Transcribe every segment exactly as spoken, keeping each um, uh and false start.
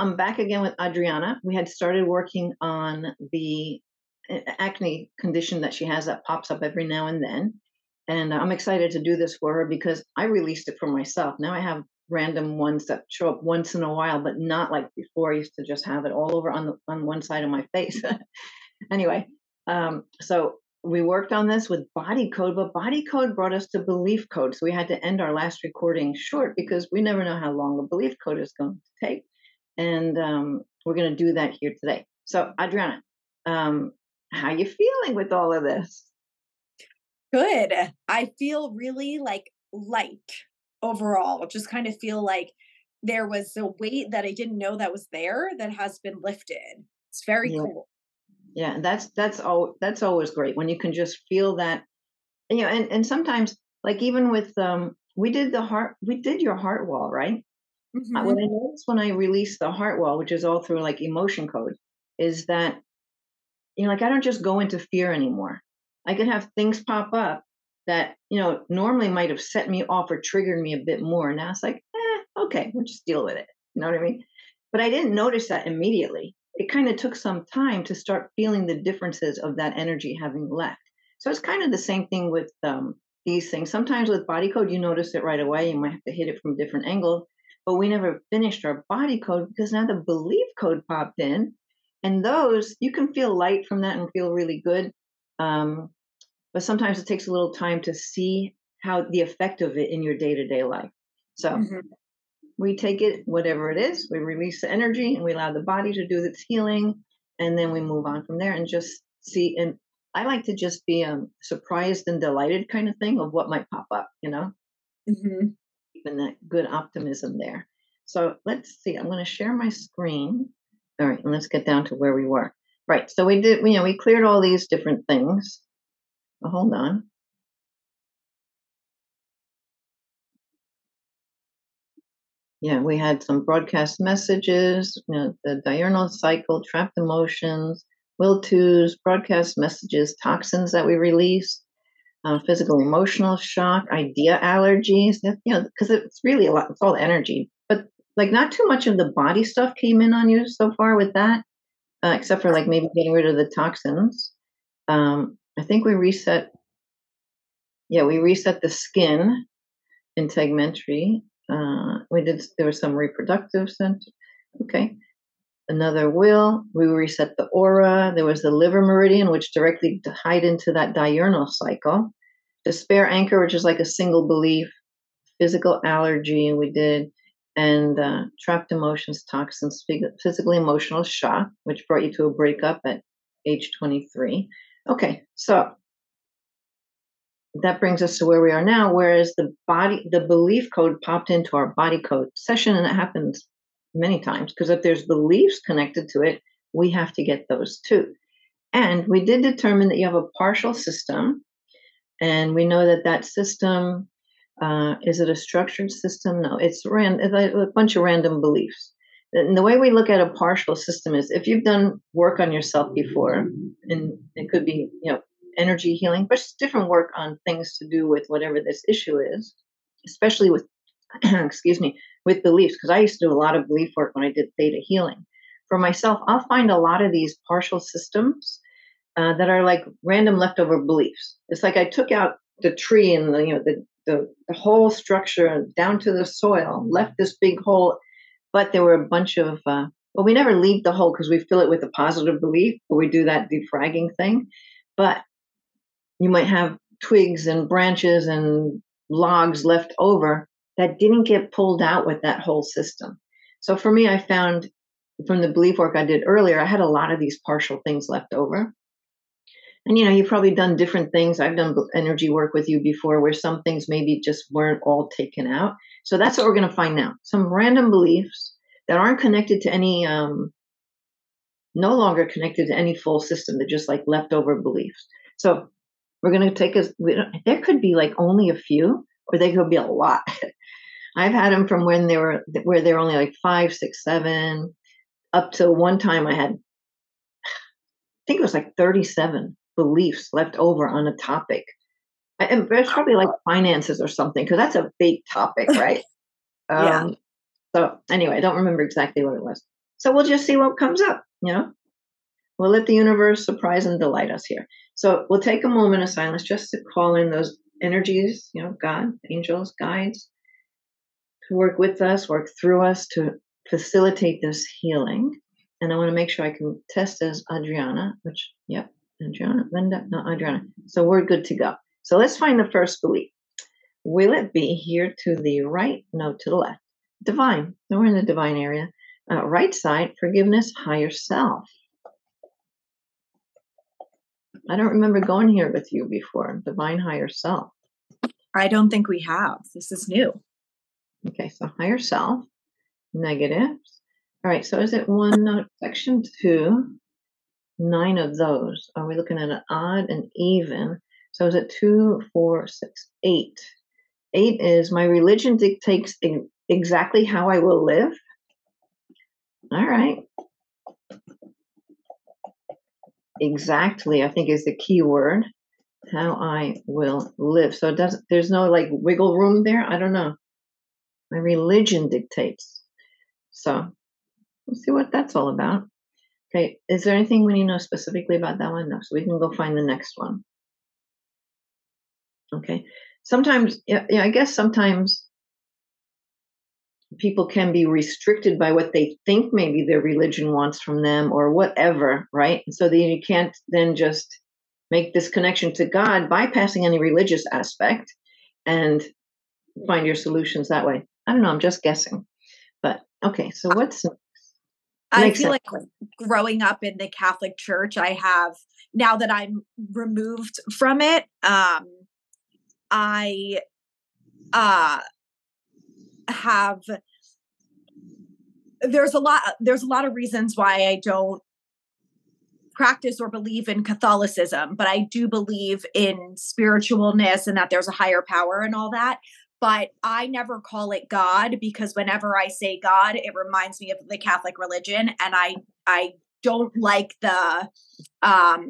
I'm back again with Adriana. We had started working on the acne condition that she has that pops up every now and then. And I'm excited to do this for her because I released it for myself. Now I have random ones that show up once in a while, but not like before. I used to just have it all over on the, on one side of my face. Anyway, um, so we worked on this with Body Code, but Body Code brought us to Belief Code. So we had to end our last recording short because we never know how long the Belief Code is going to take. And um, we're going to do that here today. So Adriana, um, how are you feeling with all of this? Good. I feel really like light overall. Just kind of feel like there was a weight that I didn't know that was there that has been lifted. It's very yeah. cool. Yeah, that's that's all. That's always great when you can just feel that, you know. And and sometimes, like even with um, we did the heart, we did your heart wall, right? Mm-hmm. What I noticed when I released the heart wall, which is all through like emotion code, is that you know, like I don't just go into fear anymore. I could have things pop up that you know normally might have set me off or triggered me a bit more. Now it's like, eh, okay, we'll just deal with it. You know what I mean? But I didn't notice that immediately. It kind of took some time to start feeling the differences of that energy having left. So it's kind of the same thing with um, these things. Sometimes with body code, you notice it right away. You might have to hit it from a different angle, but we never finished our body code because now the belief code popped in, and those, you can feel light from that and feel really good. Um, but sometimes it takes a little time to see how the effect of it in your day-to-day life. So mm-hmm. we take it, whatever it is, we release the energy and we allow the body to do its healing. And then we move on from there and just see. And I like to just be um, surprised and delighted kind of thing of what might pop up, you know, mm-hmm. even that good optimism there. So let's see, I'm going to share my screen. All right. And let's get down to where we were. Right. So we did, you know, we cleared all these different things. Well, hold on. Yeah, we had some broadcast messages, you know, the diurnal cycle, trapped emotions, will tos, broadcast messages, toxins that we released, uh, physical emotional shock, idea allergies, you know, because it's really a lot, it's all energy. But like not too much of the body stuff came in on you so far with that, uh, except for like maybe getting rid of the toxins. Um, I think we reset, yeah, we reset the skin in integumentary. Uh, we did, there was some reproductive center. Okay. Another will, we reset the aura. There was the liver meridian, which directly tied into that diurnal cycle. Despair anchor, which is like a single belief, physical allergy we did, and uh, trapped emotions, toxins, physical emotional shock, which brought you to a breakup at age twenty-three. Okay. So that brings us to where we are now, whereas the body, the belief code popped into our body code session, and it happens many times because if there's beliefs connected to it, we have to get those too. And we did determine that you have a partial system, and we know that that system, uh, is it a structured system? No, it's, ran, it's a bunch of random beliefs. And the way we look at a partial system is if you've done work on yourself before, and it could be, you know, energy healing, but it's different work on things to do with whatever this issue is, especially with, excuse me, with beliefs. Because I used to do a lot of belief work when I did theta healing. For myself, I'll find a lot of these partial systems uh, that are like random leftover beliefs. It's like I took out the tree and the, you know, the, the the whole structure down to the soil, left this big hole, but there were a bunch of. Uh, well, we never leave the hole because we fill it with a positive belief, or we do that defragging thing, but you might have twigs and branches and logs left over that didn't get pulled out with that whole system. So for me, I found from the belief work I did earlier, I had a lot of these partial things left over. And, you know, you've probably done different things. I've done energy work with you before where some things maybe just weren't all taken out. So that's what we're going to find now. Some random beliefs that aren't connected to any, um, no longer connected to any full system. They're just like leftover beliefs. So we're going to take us, there could be like only a few, or they could be a lot. I've had them from when they were, where they were only like five, six, seven, up to one time I had, I think it was like thirty-seven beliefs left over on a topic. And it's probably like finances or something, because that's a big topic, right? um, yeah. So anyway, I don't remember exactly what it was. So we'll just see what comes up, you know? We'll let the universe surprise and delight us here. So we'll take a moment of silence just to call in those energies, you know, God, angels, guides, to work with us, work through us, to facilitate this healing. And I want to make sure I can test as Adriana, which, yep, Adriana, Linda, no, Adriana. So we're good to go. So let's find the first belief. Will it be here to the right? No, to the left. Divine. So we're in the divine area. Uh, right side, forgiveness, higher self. I don't remember going here with you before. Divine higher self. I don't think we have. This is new. Okay, so higher self, negatives. All right, so is it one note section two? Nine of those. Are we looking at an odd and even? So is it two, four, six, eight? Eight is my religion dictates exactly how I will live. All right. Exactly, I think is the key word. How I will live. So it doesn't, there's no like wiggle room there. I don't know. My religion dictates. So we'll see what that's all about. Okay. Is there anything we need to know specifically about that one? No. So we can go find the next one. Okay. Sometimes, yeah, yeah I guess sometimes people can be restricted by what they think maybe their religion wants from them or whatever, right? And so then you can't then just make this connection to God, bypassing any religious aspect and find your solutions that way. I don't know. I'm just guessing. But okay. So what's next? I feel sense. Like growing up in the Catholic Church, I have, now that I'm removed from it, um, I uh, have, there's a lot, there's a lot of reasons why I don't practice or believe in Catholicism, but I do believe in spiritualness and that there's a higher power and all that. But I never call it God because whenever I say God, it reminds me of the Catholic religion. And I, I don't like the um,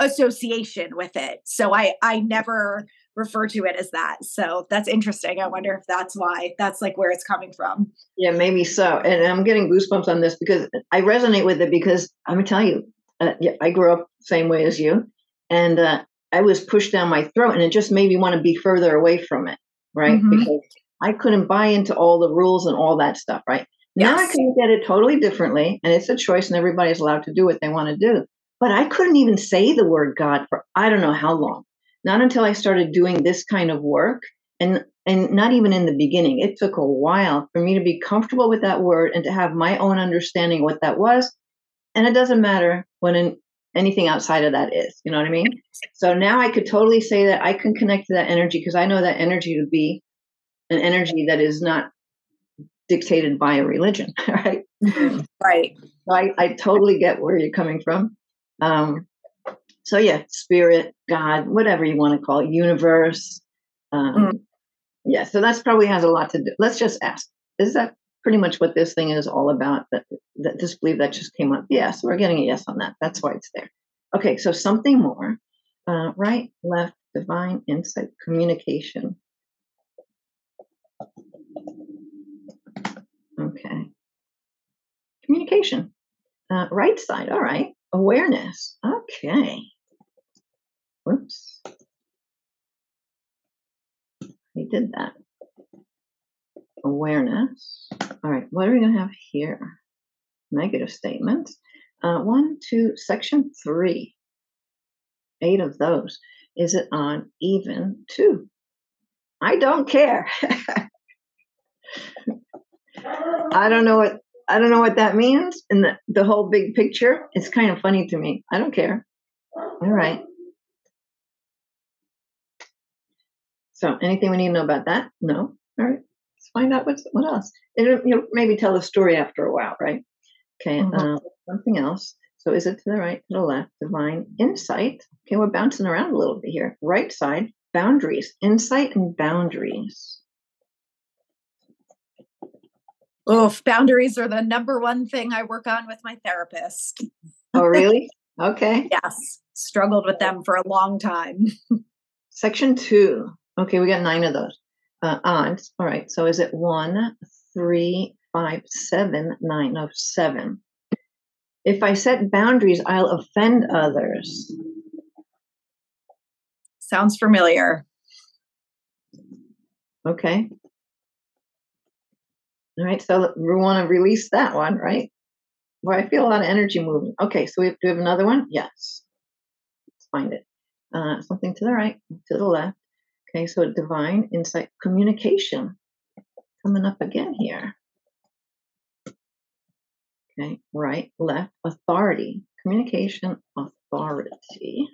association with it. So I, I never refer to it as that. So that's interesting. I wonder if that's why that's like where it's coming from. Yeah, maybe so. And I'm getting goosebumps on this because I resonate with it because I'm going to tell you, uh, yeah, I grew up same way as you. And uh, I was pushed down my throat and it just made me want to be further away from it. Right? Mm-hmm. Because I couldn't buy into all the rules and all that stuff, right? Yes. Now I can get it totally differently, and it's a choice, and everybody's allowed to do what they want to do. But I couldn't even say the word God for I don't know how long. Not until I started doing this kind of work, and and not even in the beginning. It took a while for me to be comfortable with that word and to have my own understanding of what that was. And it doesn't matter when in, anything outside of that is, you know what I mean? So now I could totally say that I can connect to that energy because I know that energy to be an energy that is not dictated by a religion, right? Right. So I, I totally get where you're coming from. Um, so yeah, spirit, God, whatever you want to call it, universe. Um, mm. Yeah. So that's probably has a lot to do. Let's just ask, is that pretty much what this thing is all about, that, that this belief that just came up? Yes, we're getting a yes on that. That's why it's there. Okay, so something more. Uh, right, left, divine, insight, communication. Okay. Communication. Uh, right side, all right. Awareness. Okay. Whoops. We did that. Awareness. All right, what are we going to have here? Negative statements. Uh, one, two, section three. Eight of those. Is it on even two? I don't care. I don't know what I don't know what that means in the, the whole big picture. It's kind of funny to me. I don't care. All right. So anything we need to know about that? No. All right. Find out what's, what else. It'll, you'll maybe tell a story after a while, right? Okay, mm-hmm. um, something else. So is it to the right, to the left? Divine insight. Okay, we're bouncing around a little bit here. Right side, boundaries. Insight and boundaries. Oh, boundaries are the number one thing I work on with my therapist. Oh, really? Okay. Yes. Struggled with them for a long time. Section two. Okay, we got nine of those. Uh, odds. All right. So is it one, three, five, seven, nine, no, seven. If I set boundaries, I'll offend others. Sounds familiar. Okay. All right, so we want to release that one, right? Well, I feel a lot of energy moving. Okay, so we have, do we have another one? Yes. Let's find it. Uh, something to the right, to the left. Okay, so divine insight, communication. Coming up again here. Okay, right, left, authority. Communication, authority.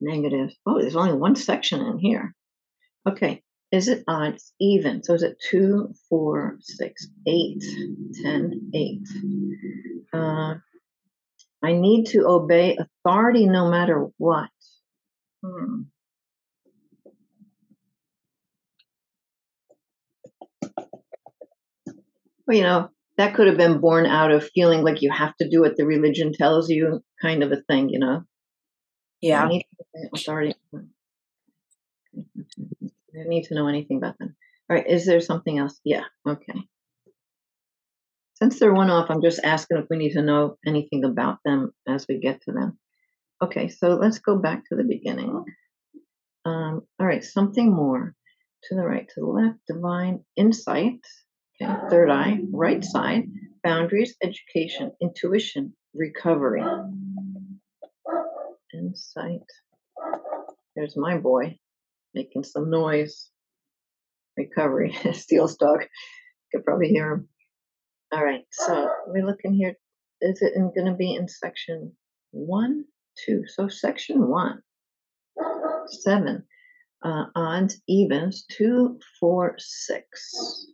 Negative. Oh, there's only one section in here. Okay. Is it odd? It's even. So is it two, four, six, eight, ten, eight? Uh, I need to obey authority no matter what. Hmm. Well, you know, that could have been born out of feeling like you have to do what the religion tells you, kind of a thing, you know? Yeah. I need to obey authority. I don't need to know anything about them. All right. Is there something else? Yeah. Okay. Since they're one off, I'm just asking if we need to know anything about them as we get to them. Okay. So let's go back to the beginning. Um, all right. Something more. To the right, to the left, divine insight. Okay. Third eye, right side, boundaries, education, intuition, recovery. Insight. There's my boy. Making some noise. Recovery. Steel's dog. You could probably hear him. All right. So we're looking here. Is it going to be in section one, two? So section one, seven. Uh, odds, evens, two, four, six.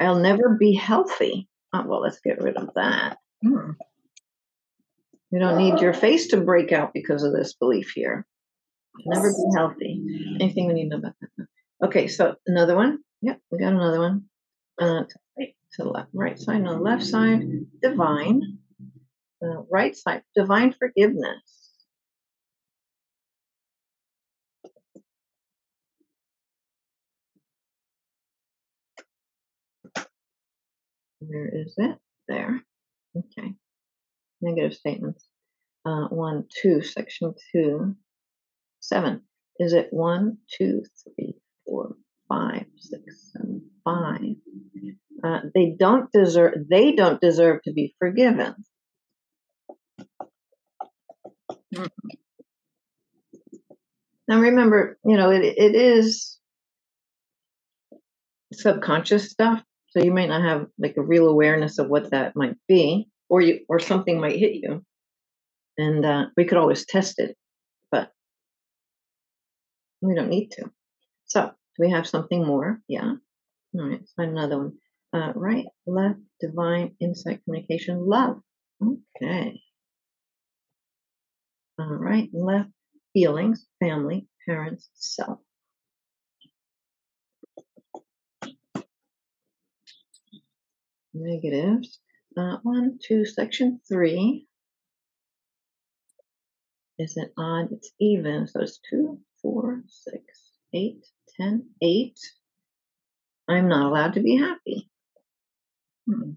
I'll never be healthy. Oh, well, let's get rid of that. Hmm. You don't need your face to break out because of this belief here. Never be healthy. Anything we need to know about that? Okay, so another one. Yep, we got another one. Uh, to, right, to the left, right side, no, left side, divine. Uh, right side, divine forgiveness. Where is it? There. Okay. Negative statements. Uh, one, two, section two. Seven. Is it one, two, three, four, five, six, seven, five? Uh, they don't deserve. They don't deserve to be forgiven. Now remember, you know, it, it is subconscious stuff, so you might not have like a real awareness of what that might be, or you, or something might hit you, and uh, we could always test it. We don't need to. So, do we have something more? Yeah. All right. Let's find another one. Uh, right, left, divine, insight, communication, love. Okay. All right, left, feelings, family, parents, self. Negatives. Uh, one, two, section three. Is it odd? It's even. So it's two. Four, six, eight, ten, eight. I'm not allowed to be happy. Hmm.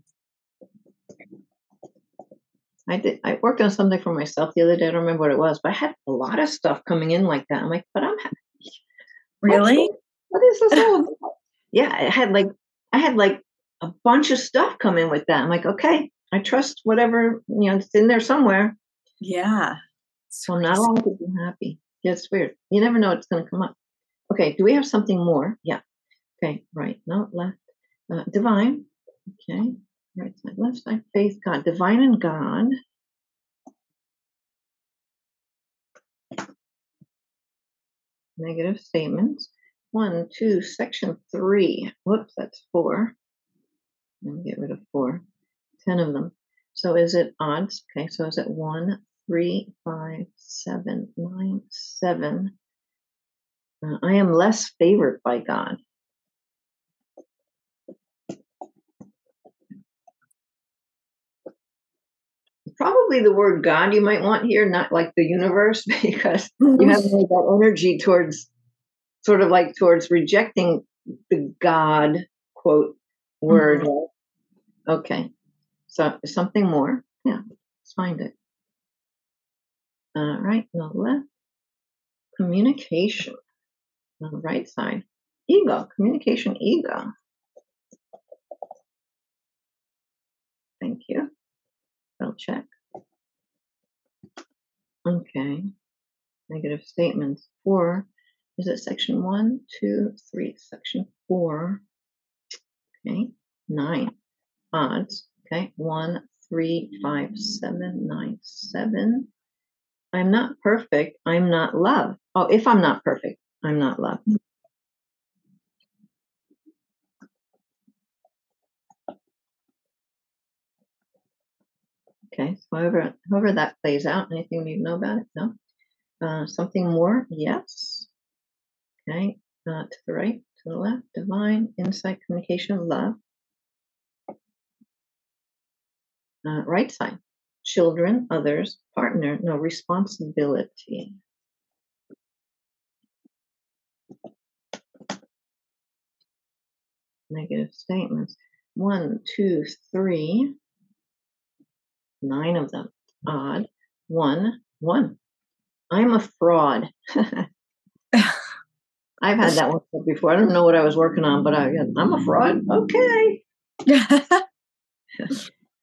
I did. I worked on something for myself the other day. I don't remember what it was, but I had a lot of stuff coming in like that. I'm like, but I'm happy. Really? What is this all about? Yeah, I had like I had like a bunch of stuff come in with that. I'm like, okay, I trust whatever, you know, it's in there somewhere. Yeah. So I'm not allowed to be happy. Yeah, it's weird. You never know it's going to come up. Okay, do we have something more? Yeah. Okay, right, no, left. Uh, divine. Okay, right side, left side, faith, God. Divine and God. Negative statements. One, two, section three. Whoops, that's four. Let me get rid of four. Ten of them. So is it odds? Okay, so is it one? Three, five, seven, nine, seven. Uh, I am less favored by God. Probably the word God you might want here, not like the universe, because you have that energy towards, sort of like towards rejecting the God, quote, word. Mm-hmm. Okay. so, something more. Yeah, let's find it. All right, on the left, communication. On the right side, ego, communication, ego. Thank you. I'll check. Okay. Negative statements. Four. Is it section one, two, three? Section four. Okay. Nine. Odds. Okay. One, three, five, seven, nine, seven. I'm not perfect. I'm not loved. Oh, if I'm not perfect, I'm not loved. Okay, so however, however that plays out, anything we know about it? No. Uh, something more? Yes. Okay, uh, to the right, to the left, divine, insight, communication, love. Uh, right side, children, others, partner, no, responsibility. Negative statements. One, two, three. Nine of them. Odd. One. One. I'm a fraud. I've had that one before. I don't know what I was working on, but I, I'm a fraud. Okay.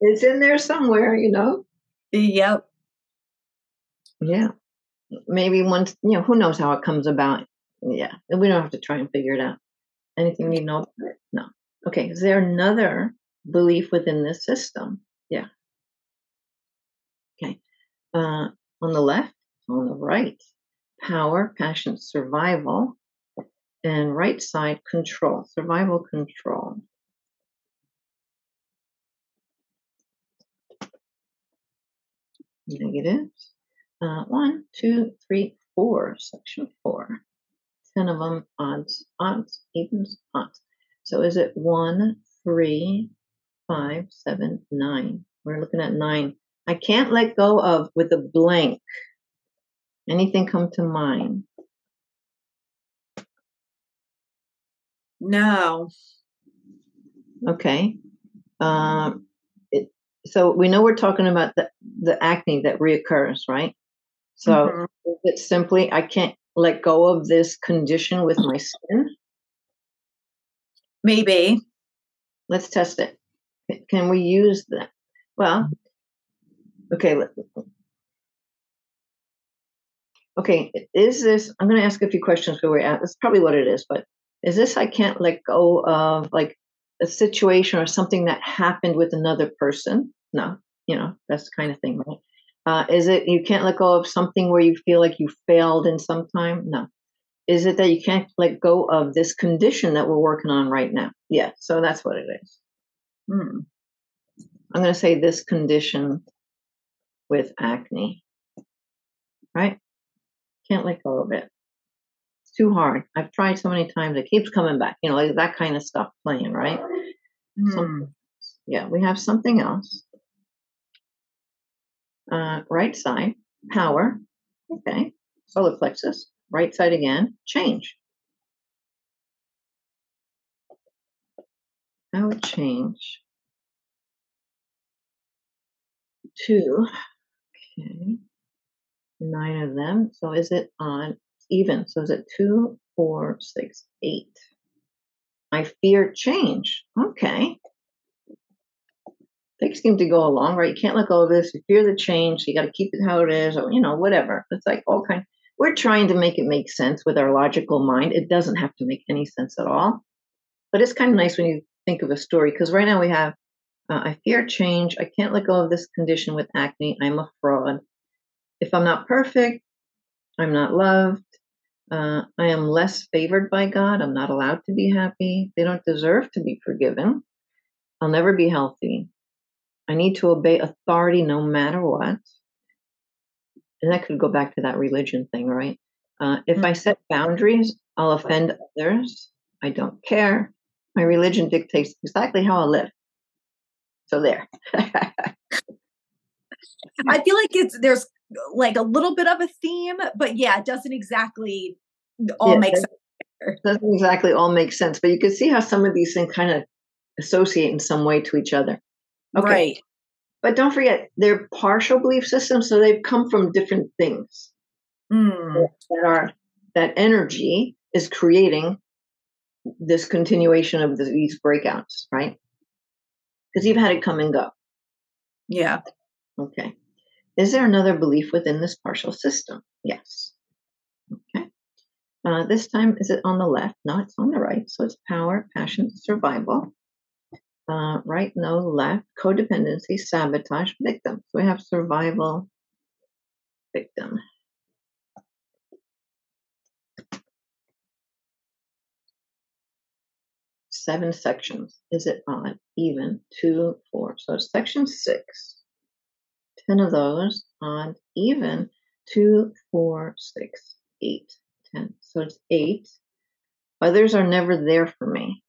It's in there somewhere, you know? Yep. Yeah. Maybe once, you know, who knows how it comes about. Yeah. We don't have to try and figure it out. Anything we know about it? No. Okay. Is there another belief within this system? Yeah. Okay, uh, on the left, on the right, power, passion, survival, and right side, control, survival, control. Negatives, uh, one, two, three, four, section four. Ten of them, odds, odds, evens, odds. So is it one, three, five, seven, nine? We're looking at nine. I can't let go of with a blank. Anything come to mind? No. Okay. Um, it, so we know we're talking about the, the acne that reoccurs, right? So mm-hmm. It's simply, I can't let go of this condition with my skin? Maybe. Let's test it. Can we use that? Well, okay. Okay. Is this, I'm going to ask a few questions where we're at. That's probably what it is, but is this, I can't let go of like a situation or something that happened with another person? No, you know, that's the kind of thing, right? Uh, is it, you can't let go of something where you feel like you failed in some time? No. Is it that you can't let go of this condition that we're working on right now? Yeah. So that's what it is. Hmm. I'm going to say this condition with acne, right? Can't let go of it. It's too hard. I've tried so many times. It keeps coming back, you know, like that kind of stuff playing, right? Mm. Some, yeah, we have something else. Uh, right side, power. Okay. Solar plexus. Right side again, change. How would change? Two. Okay, nine of them. So is it on even? So is it two, four, six, eight? I fear change. Okay. Things seem to go along, right? You can't let go of this. You fear the change. You got to keep it how it is, or, you know, whatever. It's like all kind. We're trying to make it make sense with our logical mind. It doesn't have to make any sense at all. But it's kind of nice when you think of a story, because right now we have Uh, I fear change. I can't let go of this condition with acne. I'm a fraud. If I'm not perfect, I'm not loved. Uh, I am less favored by God. I'm not allowed to be happy. They don't deserve to be forgiven. I'll never be healthy. I need to obey authority no matter what. And that could go back to that religion thing, right? Uh, if mm-hmm. I set boundaries, I'll offend others. I don't care. My religion dictates exactly how I live. So there. I feel like it's there's like a little bit of a theme, but yeah, it doesn't exactly all yeah, make sense. It doesn't exactly all make sense, but you can see how some of these things kind of associate in some way to each other. Okay. Right. But don't forget, they're partial belief systems, so they've come from different things. Mm. That are that energy is creating this continuation of these breakouts, right? Because you've had it come and go. Yeah. Okay. Is there another belief within this partial system? Yes. Okay. Uh, this time, is it on the left? No, it's on the right. So it's power, passion, survival. Uh, right, no, left, codependency, sabotage, victim. So we have survival, victim. Seven sections. Is it odd, even, two, four? So it's section six. Ten of those, odd, even, two, four, six, eight, ten. So it's eight. Others are never there for me.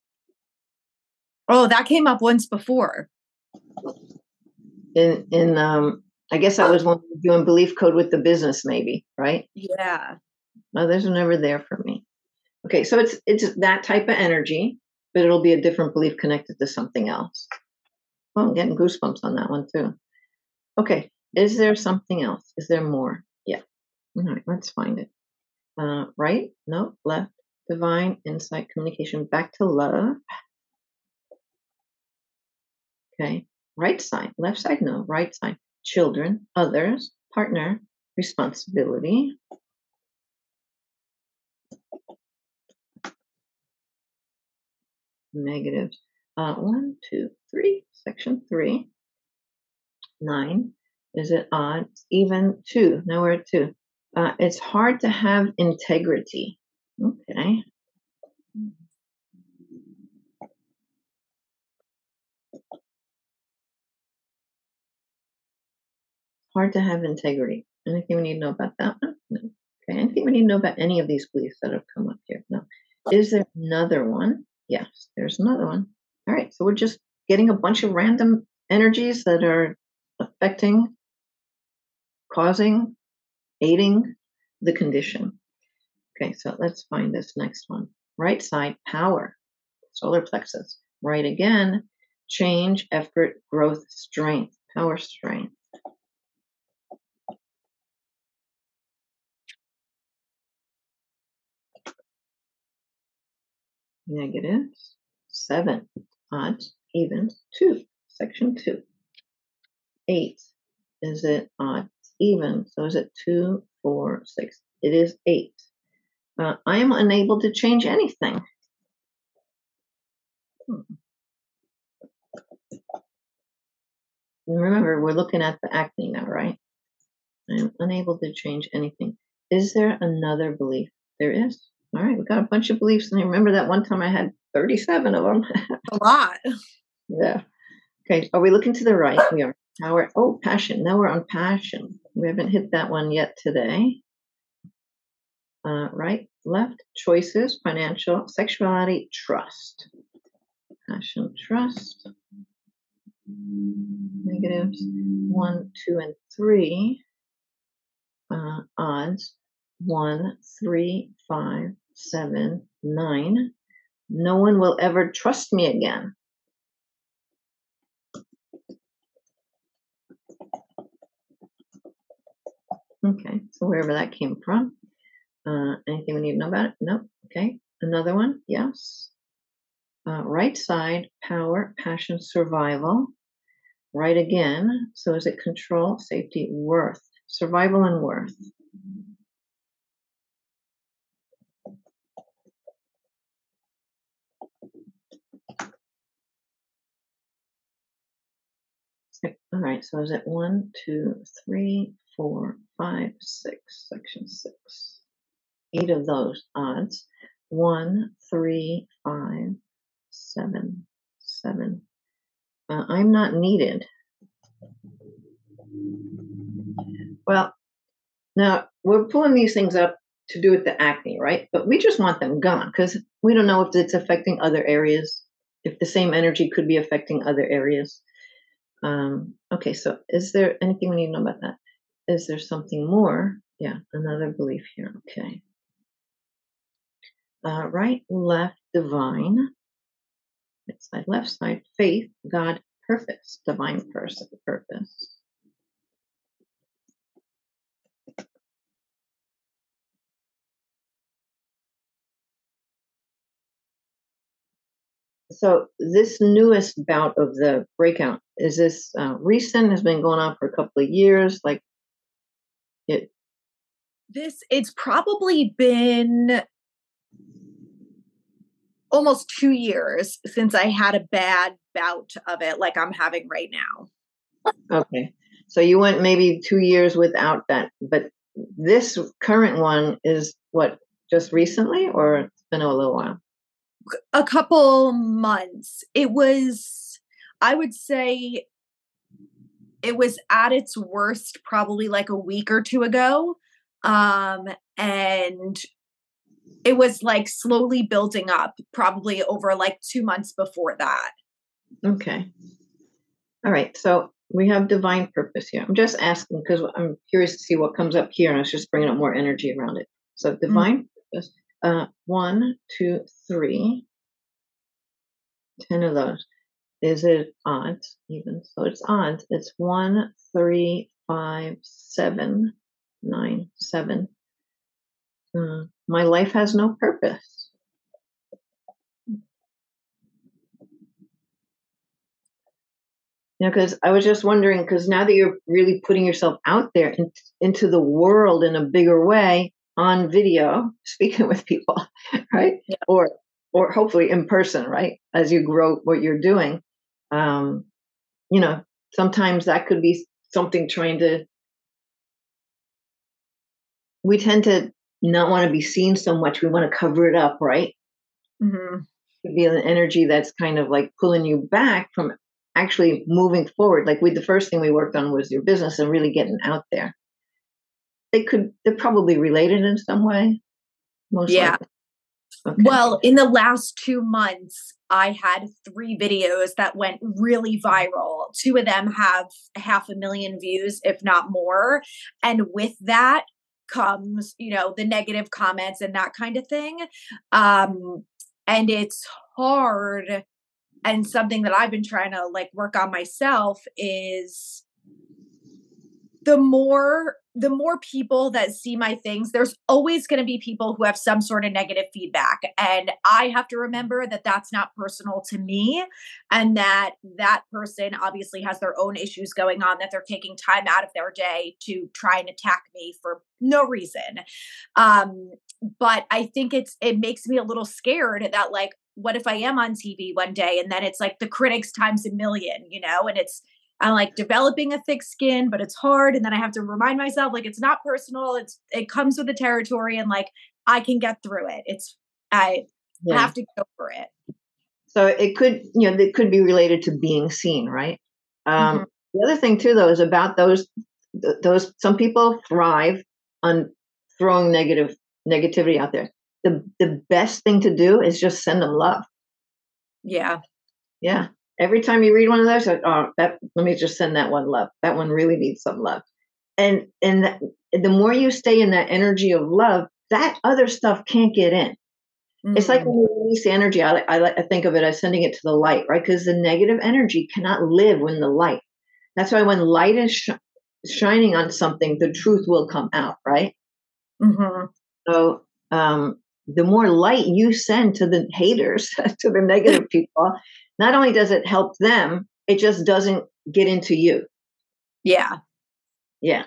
Oh, that came up once before. In in um, I guess I was doing Belief Code with the business, maybe, right? Yeah. Others are never there for me. Okay, so it's it's that type of energy, but it'll be a different belief connected to something else. Oh, I'm getting goosebumps on that one too. Okay, is there something else? Is there more? Yeah. All right, let's find it. Uh, right? No. Left. Divine insight, communication. Back to love. Okay, right side, left side, no, right side, children, others, partner, responsibility. Negatives. Uh, one, two, three, section three. Nine. Is it odd? Even two. Now we're at two. Uh, it's hard to have integrity. Okay. Hard to have integrity. Anything we need to know about that one? No. Okay. Anything we need to know about any of these beliefs that have come up here? No. Is there another one? Yes, there's another one. All right. So we're just getting a bunch of random energies that are affecting, causing, aiding the condition. Okay. So let's find this next one. Right side, power, solar plexus. Right again, change, effort, growth, strength, power, strength. Negatives, seven, odd, even, two, section two. Eight, is it odd, even? So is it two, four, six? It is eight. Uh, I am unable to change anything. Hmm. And remember, we're looking at the acne now, right? I am unable to change anything. Is there another belief? There is. All right, we got a bunch of beliefs, and I remember that one time I had thirty-seven of them. A lot. Yeah. Okay. Are we looking to the right? We are. Now we're. Oh, passion. Now we're on passion. We haven't hit that one yet today. Uh, right, left, choices, financial, sexuality, trust, passion, trust. Negatives one, two, and three. Uh, odds one, three, five. Seven, nine. No one will ever trust me again. Okay, so wherever that came from. Uh, anything we need to know about it? Nope. Okay, another one. Yes. Uh, right side, power, passion, survival. Right again. So is it control, safety, worth? Survival and worth. All right, so is it one, two, three, four, five, six, section six. Eight of those odds. One, three, five, seven, seven. Uh, I'm not needed. Well, now we're pulling these things up to do with the acne, right? But we just want them gone because we don't know if it's affecting other areas, if the same energy could be affecting other areas. Um, okay, so is there anything we need to know about that? Is there something more? Yeah, another belief here. Okay. Uh, right, left, divine. Right side, left side, faith, God, purpose, divine person, purpose. So this newest bout of the breakout, is this uh, recent, has been going on for a couple of years? Like it. This, it's probably been almost two years since I had a bad bout of it, like I'm having right now. Okay. So you went maybe two years without that, but this current one is what, just recently, or it's been a little while? A couple months. It was, I would say it was at its worst, probably like a week or two ago. Um, and it was like slowly building up, probably over like two months before that. Okay. All right. So we have divine purpose here. I'm just asking because I'm curious to see what comes up here. And I was just bringing up more energy around it. So divine mm-hmm. purpose. Uh, one, two, three, ten of those. Is it odds? Even so, it's odds. It's one, three, five, seven, nine, seven. Uh, my life has no purpose. You know, because I was just wondering, because now that you're really putting yourself out there in, into the world in a bigger way, on video, speaking with people, right? Yeah. Or, or hopefully in person, right? As you grow what you're doing, um, you know, sometimes that could be something trying to, we tend to not want to be seen so much. We want to cover it up, right? Mm-hmm. It could be an energy that's kind of like pulling you back from actually moving forward. Like we, the first thing we worked on was your business and really getting out there. They could, they're probably related in some way. Most yeah. Okay. Well, in the last two months, I had three videos that went really viral. Two of them have half a million views, if not more. And with that comes, you know, the negative comments and that kind of thing. Um, and it's hard. And something that I've been trying to like work on myself is the more the more people that see my things, there's always going to be people who have some sort of negative feedback. And I have to remember that that's not personal to me and that that person obviously has their own issues going on, that they're taking time out of their day to try and attack me for no reason. Um, but I think it's, it makes me a little scared that like, what if I am on T V one day and then it's like the critics times a million, you know, and it's, I'm like developing a thick skin, but it's hard. And then I have to remind myself, like, it's not personal. It's, it comes with the territory and like, I can get through it. It's, I yeah. have to go for it. So it could, you know, it could be related to being seen. Right. Um, mm-hmm. The other thing too, though, is about those, those, some people thrive on throwing negative negativity out there. The the best thing to do is just send them love. Yeah. Yeah. Every time you read one of those, like, oh, that, let me just send that one love. That one really needs some love. And and that, the more you stay in that energy of love, that other stuff can't get in. Mm-hmm. It's like when you release energy, I, I, I think of it as sending it to the light, right? Because the negative energy cannot live in the light. That's why when light is sh shining on something, the truth will come out, right? Mm-hmm. So um, the more light you send to the haters, to the negative people, not only does it help them, it just doesn't get into you. Yeah. Yeah.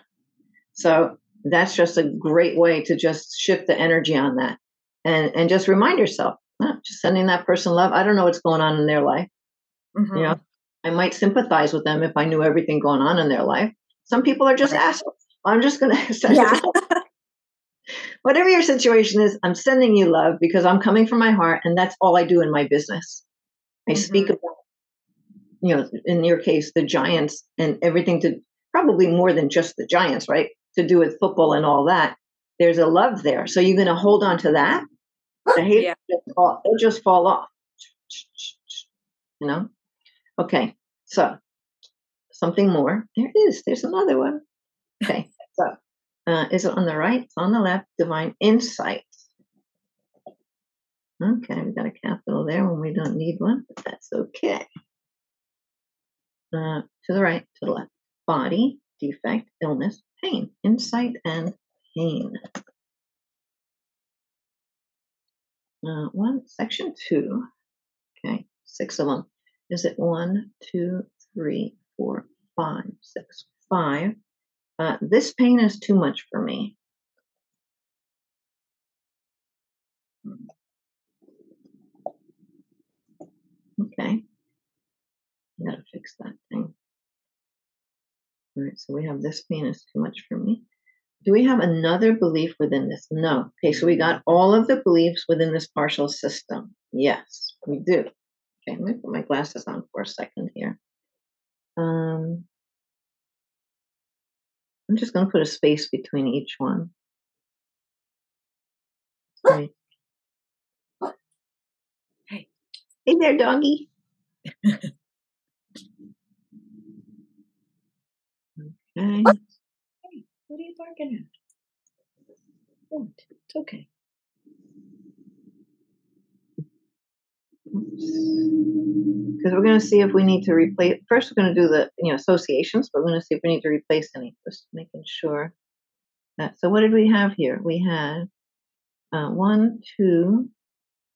So that's just a great way to just shift the energy on that and, and just remind yourself, oh, just sending that person love. I don't know what's going on in their life. Mm-hmm. You know, I might sympathize with them if I knew everything going on in their life. Some people are just assholes. I'm just going to send yeah. it. Whatever your situation is, I'm sending you love because I'm coming from my heart and that's all I do in my business. I speak about, you know, in your case, the Giants and everything to probably more than just the Giants, right? To do with football and all that. There's a love there. So you're going to hold on to that. The hate yeah. just fall, it'll just fall off, you know? Okay. So something more. There it is. There's another one. Okay. So uh, is it on the right? It's on the left. Divine insight. Okay, we got a capital there when we don't need one, but that's okay. uh, to the right, to the left. Body, defect, illness, pain, insight, and pain. Uh, one, section two, okay, six of them. Is it one, two, three, four, five, six, five? Uh, this pain is too much for me. Okay. You gotta fix that thing. All right, so we have this pain is too much for me. Do we have another belief within this? No. Okay, so we got all of the beliefs within this partial system. Yes, we do. Okay, I'm gonna put my glasses on for a second here. Um, I'm just gonna put a space between each one. Right. Hey. Hey there, doggy. Okay. Hey, what are you barking at? Don't. It's okay. Because we're going to see if we need to replace. First, we're going to do the you know associations, but we're going to see if we need to replace any. Just making sure that. So, what did we have here? We had uh, one, two,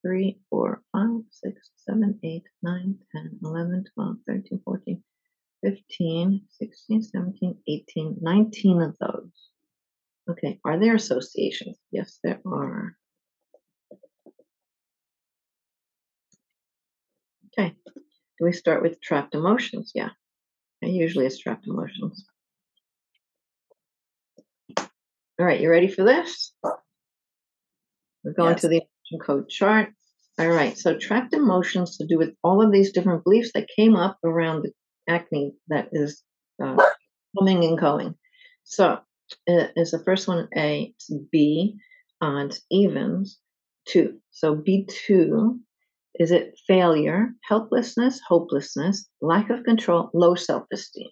three, four, five, six, seven, eight, nine, ten, eleven, twelve, thirteen, fourteen. fifteen, sixteen, seventeen, eighteen, nineteen of those. Okay, are there associations? Yes, there are. Okay, do we start with trapped emotions? Yeah, and usually it's trapped emotions. All right, you ready for this? We're going yes. to the emotion code chart. All right, so trapped emotions to do with all of these different beliefs that came up around the acne that is uh, coming and going. So uh, is the first one A, it's B, odds, evens, two. So B two, is it failure, helplessness, hopelessness, lack of control, low self-esteem?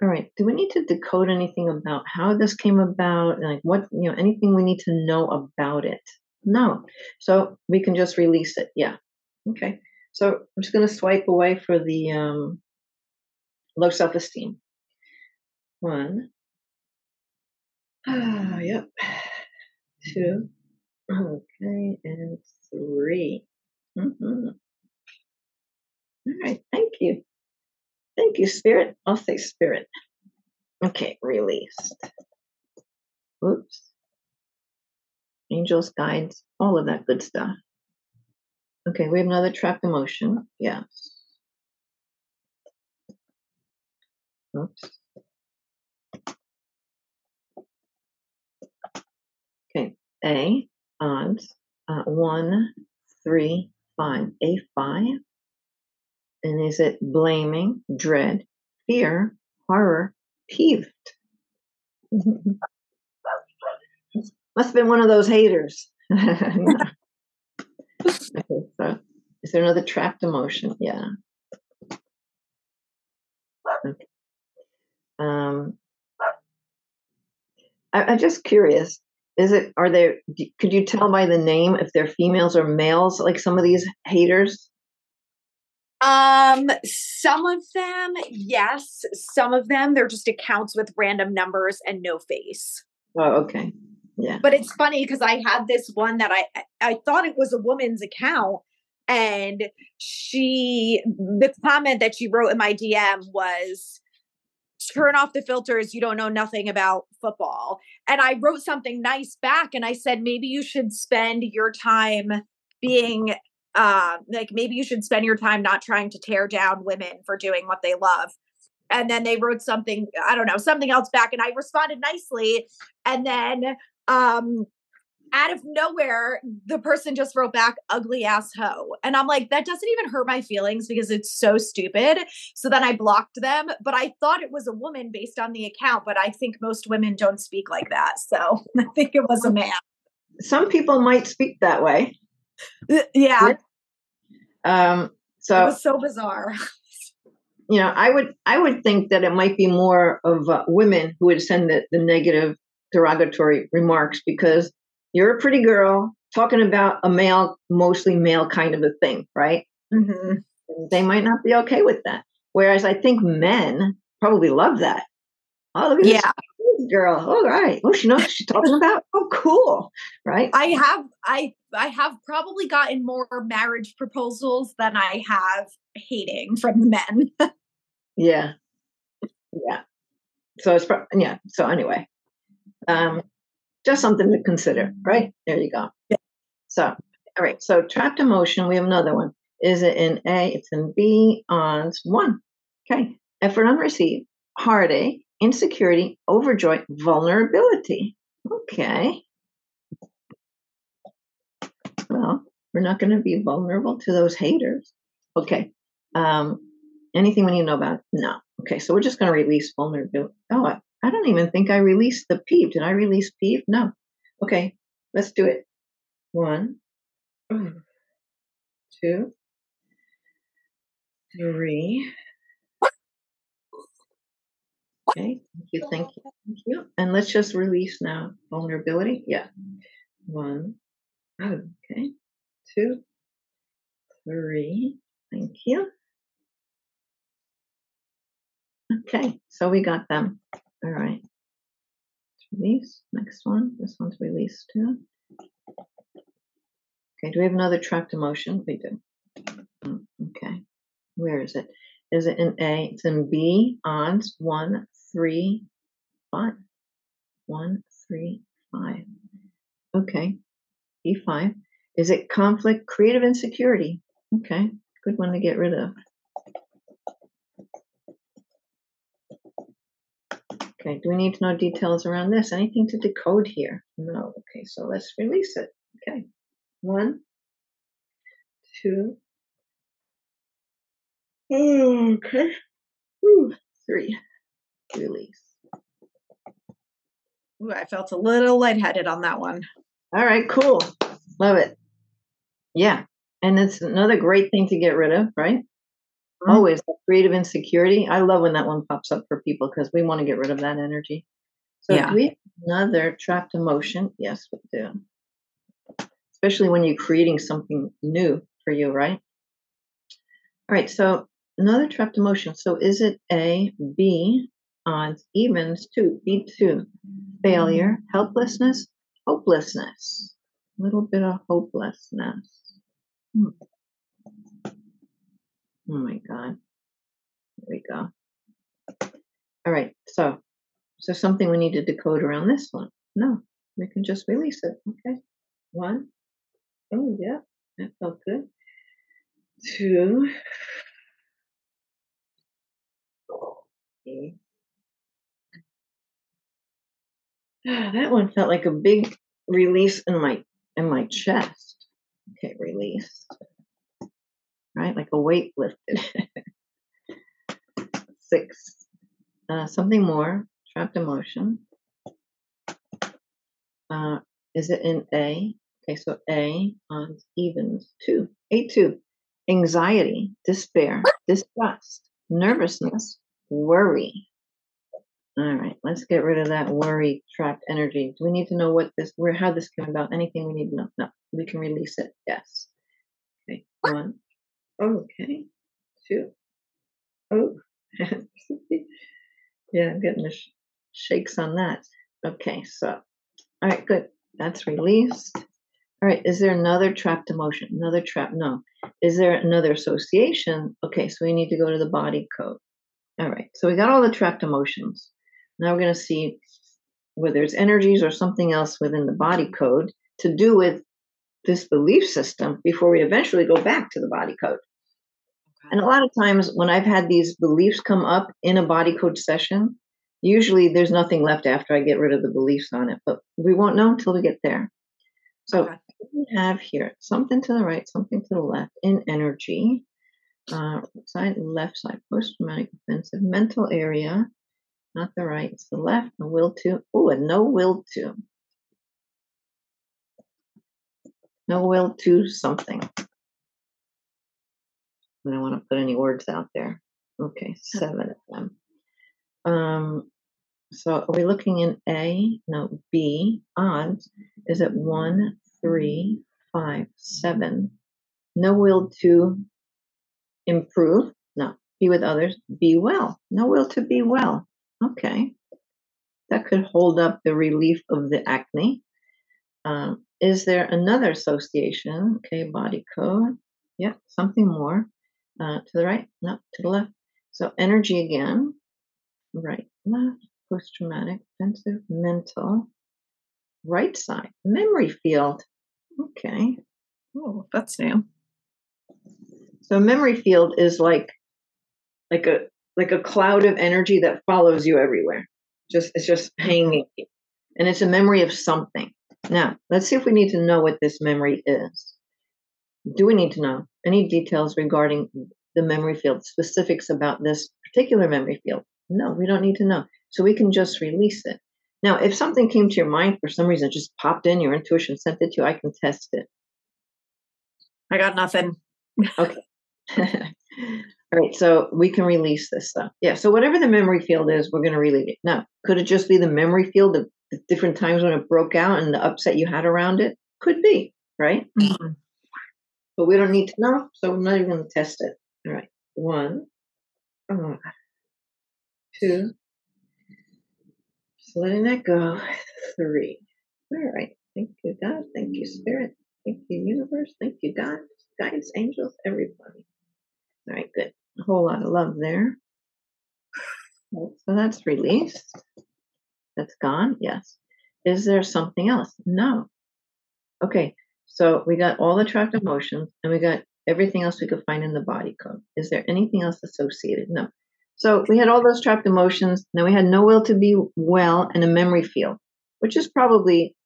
All right, do we need to decode anything about how this came about? Like what, you know, anything we need to know about it? No. So we can just release it, yeah. Okay, so I'm just going to swipe away for the um, low self-esteem. One. Ah, yep. Two. Okay, and three. Mm-hmm. All right, thank you. Thank you, Spirit. I'll say Spirit. Okay, released. Oops. Angels, guides, all of that good stuff. Okay, we have another trapped emotion. Yes. Oops. Okay, A, odds, uh, one, three, five, A, five. And is it blaming, dread, fear, horror, peeved? Must have been one of those haters. No. Okay, so is there another trapped emotion? Yeah. Okay. Um, I, I'm just curious. Is it? Are there? Could you tell by the name if they're females or males? Like some of these haters. Um, some of them, yes. Some of them, they're just accounts with random numbers and no face. Oh, okay. Yeah. But it's funny because I had this one that I, I thought it was a woman's account, and she, the comment that she wrote in my D M was, turn off the filters. You don't know nothing about football. And I wrote something nice back and I said, maybe you should spend your time being, uh, like, maybe you should spend your time not trying to tear down women for doing what they love. And then they wrote something, I don't know, something else back. And I responded nicely. And then um, out of nowhere, the person just wrote back, ugly ass hoe. And I'm like, that doesn't even hurt my feelings because it's so stupid. So then I blocked them. But I thought it was a woman based on the account. But I think most women don't speak like that. So I think it was a man. Some people might speak that way. Yeah. Um, so it was so bizarre. You know, I would I would think that it might be more of uh, women who would send the, the negative derogatory remarks because you're a pretty girl talking about a male, mostly male kind of a thing, right? Mm-hmm. They might not be okay with that. Whereas I think men probably love that. Oh, look at yeah. this girl. All right. Oh, she knows what she's talking about. Oh, cool. Right. I have, I, I have probably gotten more marriage proposals than I have hating from men. yeah. Yeah. So it's, pro- yeah. So anyway, um, just something to consider, right? There you go. Yeah. So, all right. So trapped emotion, we have another one. Is it in A? It's in B on one. Okay. Effort unreceived, heartache, insecurity, overjoy, vulnerability. Okay. Well, we're not going to be vulnerable to those haters. Okay. Um, anything we need to know about it? No. Okay. So we're just going to release vulnerability. Oh, I, I don't even think I released the peeve. Did I release peeve? No. Okay. Let's do it. One, two, three. Okay. Thank you. Thank you. Thank you. And let's just release now vulnerability. Yeah. One. Okay. Two. Three. Thank you. Okay. So we got them. All right. Release. Next one. This one's released too. Okay. Do we have another trapped emotion? We do. Okay. Where is it? Is it in A? It's in B on one, three, five. One, three, five. Okay. B five. Is it conflict, creative insecurity? Okay. Good one to get rid of. Okay. Do we need to know details around this? Anything to decode here? No. Okay. So let's release it. Okay. One, two, okay. Ooh, three. Release. Ooh, I felt a little lightheaded on that one. All right, cool. Love it. Yeah. And it's another great thing to get rid of, right? Mm-hmm. Always creative insecurity. I love when that one pops up for people because we want to get rid of that energy. So yeah. Do we have another trapped emotion? Yes, we do. Especially when you're creating something new for you, right? All right, so another trapped emotion. So is it A, B, odds, evens, two, B two, failure, helplessness, hopelessness, a little bit of hopelessness. Hmm. Oh my God. There we go. All right, so is there something we need to decode around this one? No, we can just release it. Okay, one. Oh, yeah, that felt good. Two. Okay. Oh, that one felt like a big release in my in my chest. Okay, release. Right, like a weight lifted. Six. Uh, something more. Trapped emotion. Uh, is it in A? Okay, so A on evens two. A two. Anxiety, despair, disgust, nervousness, worry. All right, let's get rid of that worry trapped energy. Do we need to know what this, where, how this came about? Anything we need to know? No, we can release it. Yes. Okay, one. Okay, two. Oh, yeah, I'm getting the sh- shakes on that. Okay, so, all right, good. That's released. All right, is there another trapped emotion? Another trap? No. Is there another association? Okay, so we need to go to the body code. All right, so we got all the trapped emotions. Now we're going to see whether it's energies or something else within the body code to do with this belief system before we eventually go back to the body code. And a lot of times when I've had these beliefs come up in a body code session, usually there's nothing left after I get rid of the beliefs on it, but we won't know until we get there. So we have here something to the right, something to the left in energy, uh, side, left side, post-traumatic offensive, mental area, not the right, it's the left, the will to, oh, and no will to. No will to something. I don't want to put any words out there. Okay, seven of them. Um, so are we looking in A? No, B, odds. Is it one, three, five, seven? No will to improve, no, be with others, be well, no will to be well. Okay. That could hold up the relief of the acne. Um, is there another association? Okay, body code. Yeah, something more. Uh, to the right, no, to the left. So energy again. Right, left, post-traumatic, defensive, mental. Right side, memory field. Okay. Oh, that's new. So memory field is like like a like a cloud of energy that follows you everywhere. Just it's just hanging. And it's a memory of something. Now, let's see if we need to know what this memory is. Do we need to know any details regarding the memory field, specifics about this particular memory field? No, we don't need to know. So we can just release it. Now, if something came to your mind for some reason, just popped in, your intuition sent it to you, I can test it. I got nothing. Okay. All right. So we can release this stuff. Yeah. So whatever the memory field is, we're going to release it. Now, could it just be the memory field of the different times when it broke out and the upset you had around it? Could be, right? Mm-hmm. But we don't need to know. So we're not even going to test it. All right. One, uh, two, just letting that go. Three. All right. Thank you, God. Thank you, Spirit. Thank you, universe. Thank you, God, guides, angels, everybody. All right, good. A whole lot of love there. So that's released. That's gone. Yes. Is there something else? No. Okay. So we got all the trapped emotions, and we got everything else we could find in the body code. Is there anything else associated? No. So we had all those trapped emotions. Now we had no will to be well and a memory field, which is probably.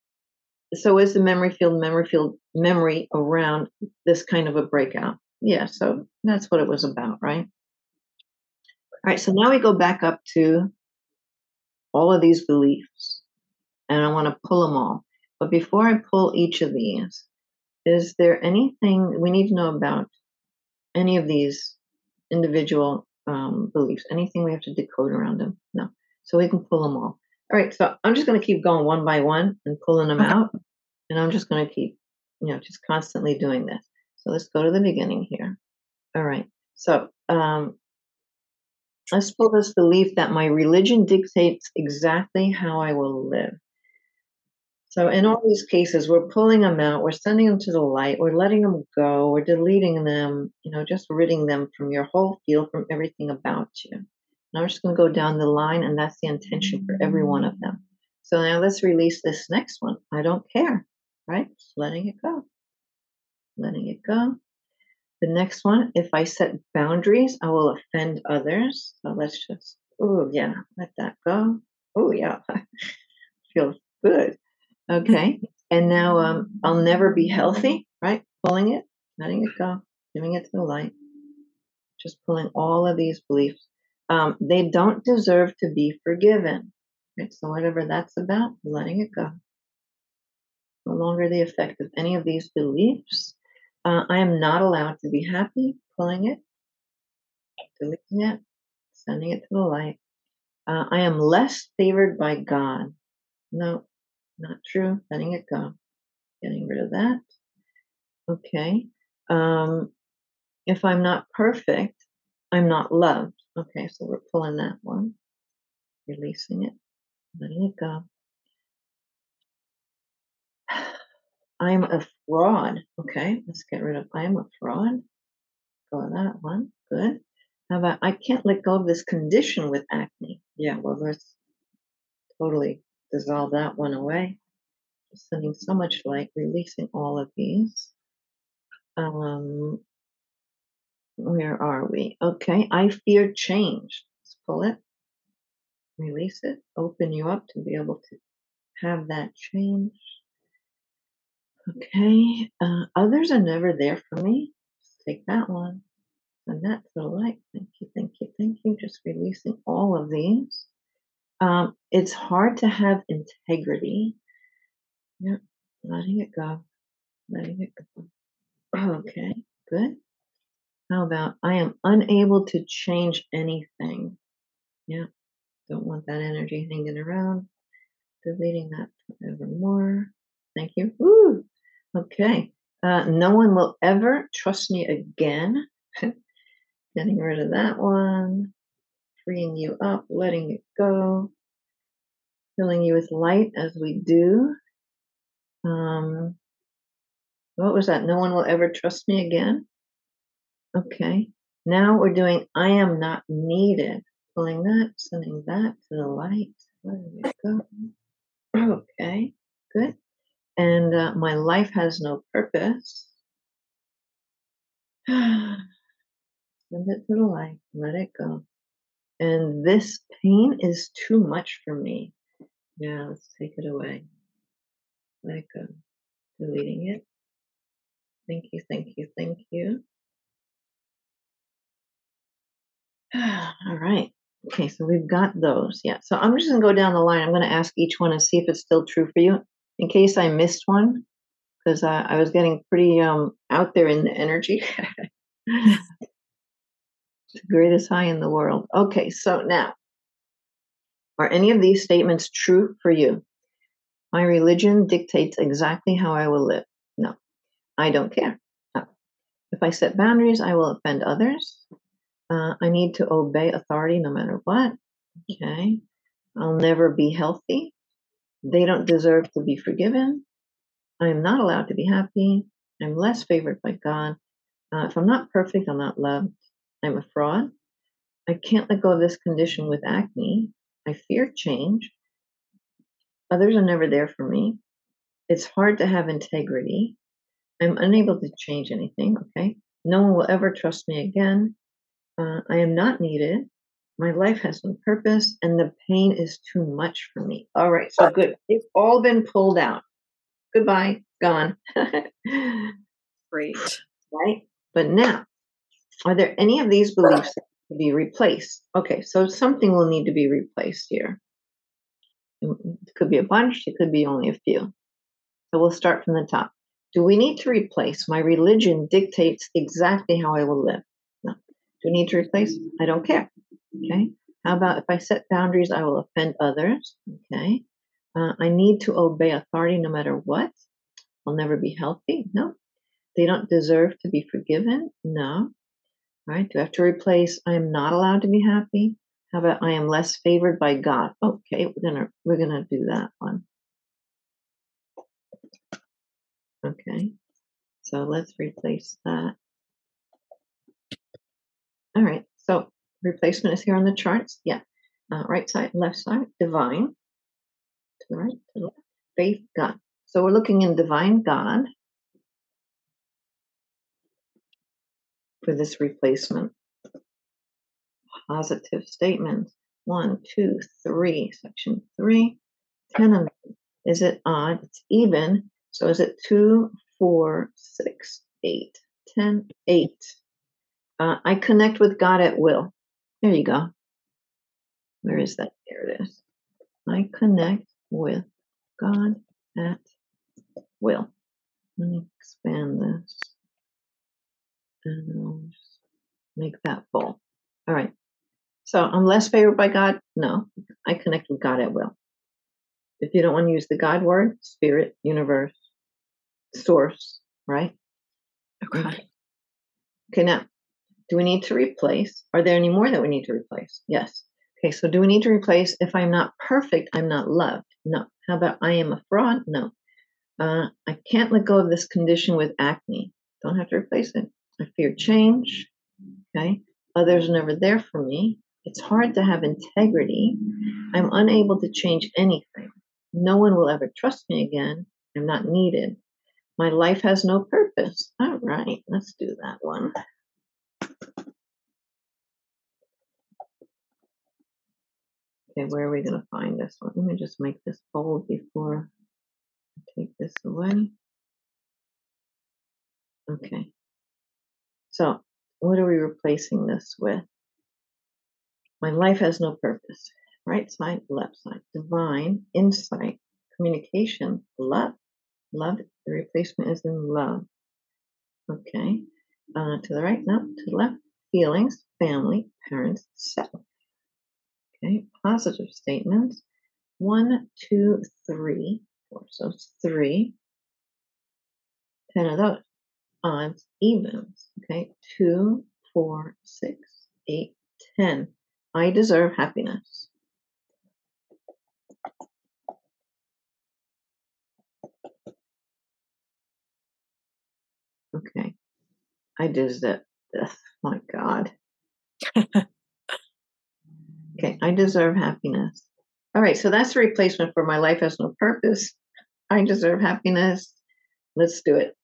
So is the memory field, memory field, memory around this kind of a breakout? Yeah, so that's what it was about, right? All right, so now we go back up to all of these beliefs, and I want to pull them all. But before I pull each of these, is there anything we need to know about any of these individual um, beliefs? Anything we have to decode around them? No. So we can pull them all. All right, so I'm just going to keep going one by one and pulling them out, and I'm just going to keep, you know, just constantly doing this. So let's go to the beginning here. All right, so um, let's pull this belief that my religion dictates exactly how I will live. So in all these cases, we're pulling them out, we're sending them to the light, we're letting them go, we're deleting them, you know, just ridding them from your whole field, from everything about you. Now I'm just going to go down the line, and that's the intention for every one of them. So now let's release this next one. I don't care, right? Just letting it go. Letting it go. The next one, if I set boundaries, I will offend others. So let's just, oh, yeah, let that go. Oh, yeah, feels good. Okay. And now um, I'll never be healthy, right? Pulling it, letting it go, giving it to the light. Just pulling all of these beliefs. Um, they don't deserve to be forgiven. Right? So whatever that's about, letting it go. No longer the effect of any of these beliefs. Uh, I am not allowed to be happy. Pulling it, deleting it, sending it to the light. Uh, I am less favored by God. No, not true. Letting it go. Getting rid of that. Okay. Um, if I'm not perfect, I'm not loved. Okay, so we're pulling that one, releasing it, letting it go. I'm a fraud. Okay, let's get rid of I'm a fraud. Go on that one. Good. How about I can't let go of this condition with acne? Yeah, well, let's totally dissolve that one away. Just sending so much light, releasing all of these. Um. Where are we? Okay, I fear change. Let's pull it, release it, open you up to be able to have that change. Okay, uh, others are never there for me. Let's take that one, and that's the light. Thank you, thank you, thank you. Just releasing all of these. Um, it's hard to have integrity. Yep, letting it go, letting it go. Okay, good. How about I am unable to change anything? Yeah, don't want that energy hanging around. Deleting that forevermore. Thank you. Woo! Okay. Uh, no one will ever trust me again. Getting rid of that one, freeing you up, letting it go, filling you with light as we do. Um, what was that? No one will ever trust me again. Okay. Now we're doing I am not needed. Pulling that, sending that to the light. Letting it go. Okay. Good. And uh, my life has no purpose. Send it to the light. Let it go. And this pain is too much for me. Yeah, let's take it away. Let it go. Deleting it. Thank you, thank you, thank you. All right. Okay, so we've got those. Yeah, so I'm just going to go down the line. I'm going to ask each one and see if it's still true for you. In case I missed one, because I, I was getting pretty um, out there in the energy. The greatest high in the world. Okay, so now, are any of these statements true for you? My religion dictates exactly how I will live. No. I don't care. No. If I set boundaries, I will offend others. Uh, I need to obey authority no matter what. Okay. I'll never be healthy. They don't deserve to be forgiven. I am not allowed to be happy. I'm less favored by God. Uh, if I'm not perfect, I'm not loved. I'm a fraud. I can't let go of this condition with acne. I fear change. Others are never there for me. It's hard to have integrity. I'm unable to change anything. Okay. No one will ever trust me again. Uh, I am not needed. My life has no purpose, and the pain is too much for me. All right, so good. It's all been pulled out. Goodbye, gone. Great. Right? But now, are there any of these beliefs that need to be replaced? Okay, so something will need to be replaced here. It could be a bunch. It could be only a few. So we'll start from the top. Do we need to replace my religion dictates exactly how I will live? No. Do we need to replace? I don't care. Okay. How about if I set boundaries, I will offend others. Okay. Uh, I need to obey authority no matter what. I'll never be healthy. No. They don't deserve to be forgiven. No. All right. Do I have to replace? I am not allowed to be happy. How about I am less favored by God? Okay. We're gonna we're gonna do that one. Okay. So let's replace that. All right. So. Replacement is here on the charts. Yeah. Uh, right side, left side, divine. To the right, to the left, faith, God. So we're looking in divine God for this replacement. Positive statements. One, two, three. Section three. Ten of them. Is it odd? It's even. So is it two, four, six, eight, ten, eight? Uh, I connect with God at will. There you go. Where is that? There it is. I connect with God at will. Let me expand this. And I'll just make that bold. All right. So I'm less favored by God? No. I connect with God at will. If you don't want to use the God word, spirit, universe, source, right? Okay. Okay, now. Do we need to replace? Are there any more that we need to replace? Yes. Okay, so do we need to replace if I'm not perfect, I'm not loved? No. How about I am a fraud? No. Uh, I can't let go of this condition with acne. Don't have to replace it. I fear change. Okay. Others are never there for me. It's hard to have integrity. I'm unable to change anything. No one will ever trust me again. I'm not needed. My life has no purpose. All right, let's do that one. Okay, where are we going to find this one? Let me just make this bold before I take this away. Okay. So, what are we replacing this with? My life has no purpose. Right side, left side. Divine, insight, communication, love. Love, the replacement is in love. Okay. Uh, to the right, no, to the left. Feelings, family, parents, self. Okay, positive statements. One, two, three, four. So it's three. Ten of those. Odds, evens. Okay, two, four, six, eight, ten. I deserve happiness. Okay. I deserve death. My God. Okay. I deserve happiness. All right. So that's a replacement for my life has no purpose. I deserve happiness. Let's do it.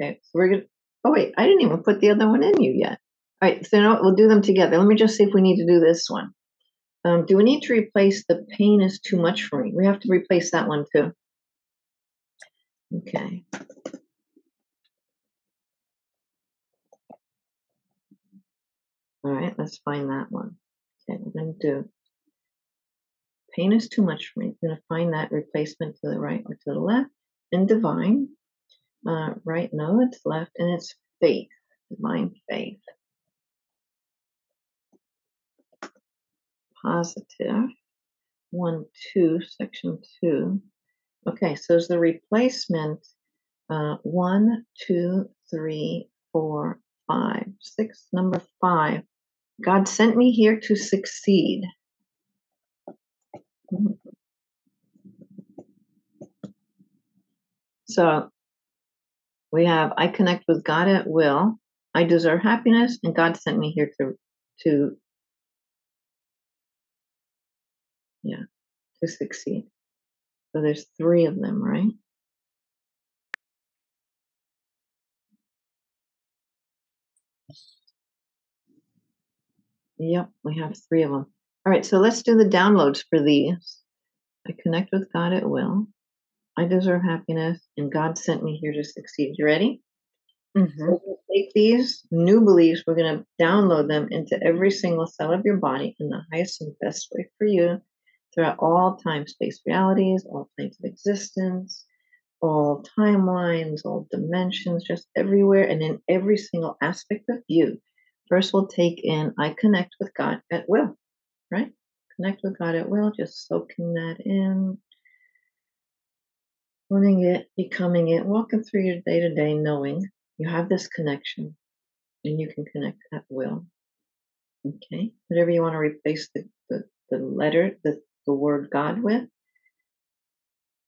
Okay. So we're going to, oh wait, I didn't even put the other one in you yet. All right. So you know what? We'll do them together. Let me just see if we need to do this one. Um, do we need to replace the pain is too much for me? We have to replace that one too. Okay. All right, let's find that one. Okay, we're going to do pain is too much for me. I'm going to find that replacement to the right or to the left. And divine, uh, right, no, it's left, and it's faith, divine faith. Positive, one, two, section two. Okay, so is the replacement uh, one, two, three, four, five, six, number five. God sent me here to succeed. So we have, I connect with God at will. I deserve happiness, and God sent me here to, to, yeah, to succeed. So there's three of them, right? Yep, we have three of them. All right, so let's do the downloads for these. I connect with God at will. I deserve happiness, and God sent me here to succeed. You ready? Mm-hmm. So we'll take these new beliefs. We're going to download them into every single cell of your body in the highest and best way for you throughout all time, space, realities, all planes of existence, all timelines, all dimensions, just everywhere and in every single aspect of you. First, we'll take in, I connect with God at will, right? Connect with God at will, just soaking that in, owning it, becoming it, walking through your day-to-day, knowing you have this connection and you can connect at will, okay? Whatever you want to replace the, the, the letter, the, the word God with,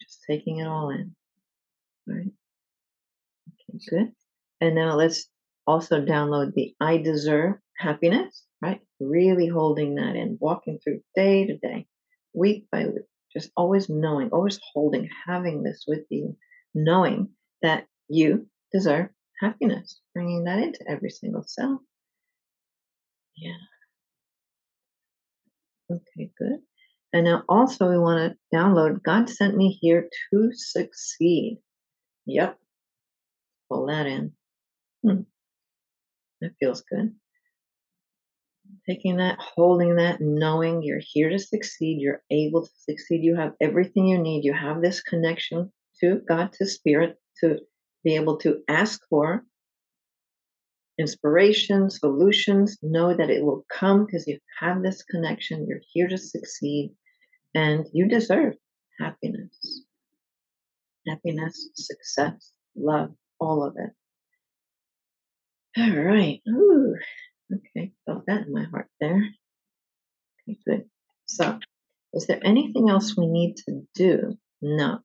just taking it all in, all right? Okay, good. And now let's also download the I deserve happiness, right? Really holding that in, walking through day to day, week by week, just always knowing, always holding, having this with you, knowing that you deserve happiness, bringing that into every single cell. Yeah. Okay, good. And now also we want to download, God sent me here to succeed. Yep. Pull that in. Hmm. That feels good. Taking that, holding that, knowing you're here to succeed. You're able to succeed. You have everything you need. You have this connection to God, to spirit, to be able to ask for inspiration, solutions. Know that it will come because you have this connection. You're here to succeed, and you deserve happiness. Happiness, success, love, all of it. All right. Ooh. Okay. Felt that in my heart there. Okay, good. So, is there anything else we need to do? No.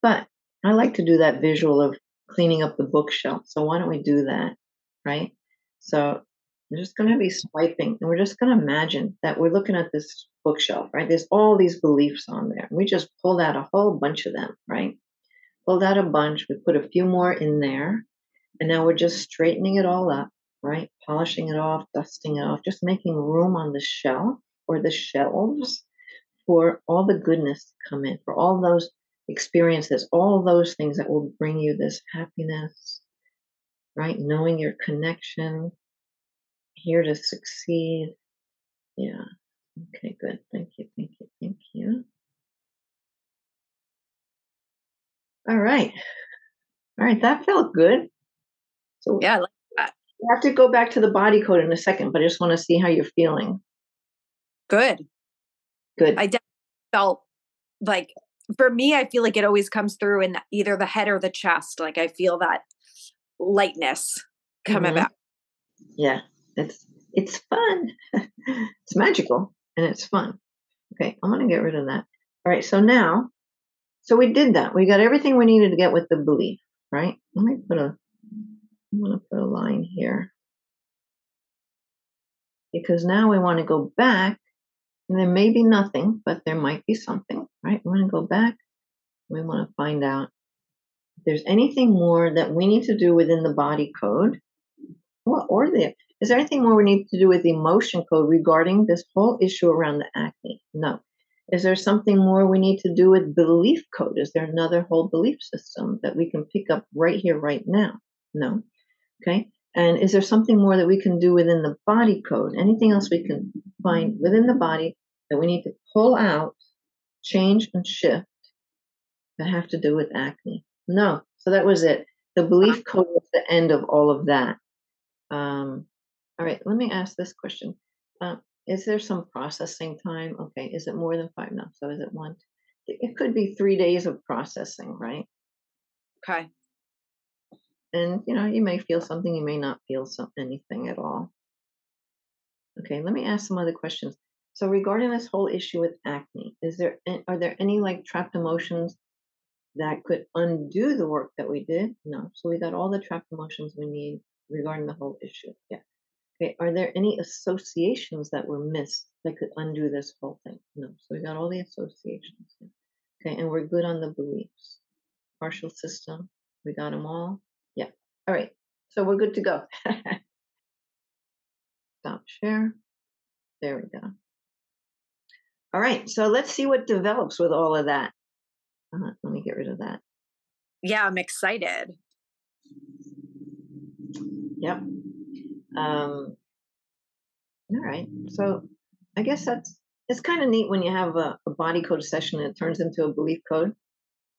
But I like to do that visual of cleaning up the bookshelf. So, why don't we do that? Right? So, we're just going to be swiping and we're just going to imagine that we're looking at this bookshelf, right? There's all these beliefs on there. We just pulled out a whole bunch of them, right? Pulled out a bunch. We put a few more in there. And now we're just straightening it all up, right? Polishing it off, dusting it off, just making room on the shelf or the shelves for all the goodness to come in, for all those experiences, all those things that will bring you this happiness, right? Knowing your connection, here to succeed. Yeah. Okay, good. Thank you, thank you, thank you. All right. All right, that felt good. So yeah, I like that. We have to go back to the body code in a second, but I just want to see how you're feeling. Good. Good. I definitely felt like, for me, I feel like it always comes through in either the head or the chest. Like I feel that lightness come mm-hmm. about. Yeah. It's it's fun. It's magical and it's fun. Okay, I'm gonna get rid of that. All right, so now, so we did that. We got everything we needed to get with the belief, right? Let me put a, I'm gonna put a line here, because now we want to go back, and there may be nothing, but there might be something, right? We want to go back. We want to find out if there's anything more that we need to do within the body code, or, or the, is there anything more we need to do with the emotion code regarding this whole issue around the acne? No. Is there something more we need to do with belief code? Is there another whole belief system that we can pick up right here, right now? No. Okay. And is there something more that we can do within the body code? Anything else we can find within the body that we need to pull out, change, and shift that have to do with acne? No. So that was it. The belief code was the end of all of that. Um, all right. Let me ask this question. Uh, is there some processing time? Okay. Is it more than five? No. So is it one? It could be three days of processing, right? Okay. And, you know, you may feel something, you may not feel some, anything at all. Okay, let me ask some other questions. So regarding this whole issue with acne, is there, are there any like trapped emotions that could undo the work that we did? No. So we got all the trapped emotions we need regarding the whole issue. Yeah. Okay, are there any associations that were missed that could undo this whole thing? No. So we got all the associations. Okay, and we're good on the beliefs. Partial system, we got them all. Yeah. All right. So we're good to go. Stop share. There we go. All right. So let's see what develops with all of that. Uh, let me get rid of that. Yeah, I'm excited. Yep. Um, all right. So I guess that's, it's kind of neat when you have a, a body code session and it turns into a belief code.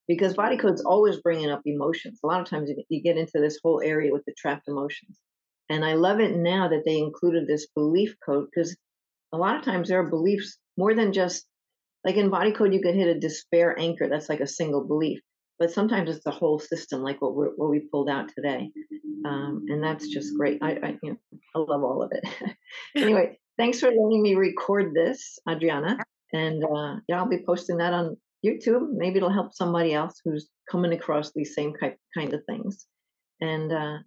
Because body code's always bringing up emotions. A lot of times you get into this whole area with the trapped emotions. And I love it now that they included this belief code, because a lot of times there are beliefs more than just, like in body code, you could hit a despair anchor. That's like a single belief. But sometimes it's the whole system, like what, we're, what we pulled out today. Um, and that's just great. I, I, you know, I love all of it. Anyway, thanks for letting me record this, Adriana. And uh, yeah, I'll be posting that on YouTube. Maybe it'll help somebody else who's coming across these same kind of things. And uh,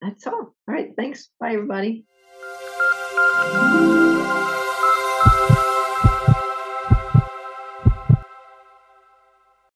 that's all. All right. Thanks. Bye, everybody.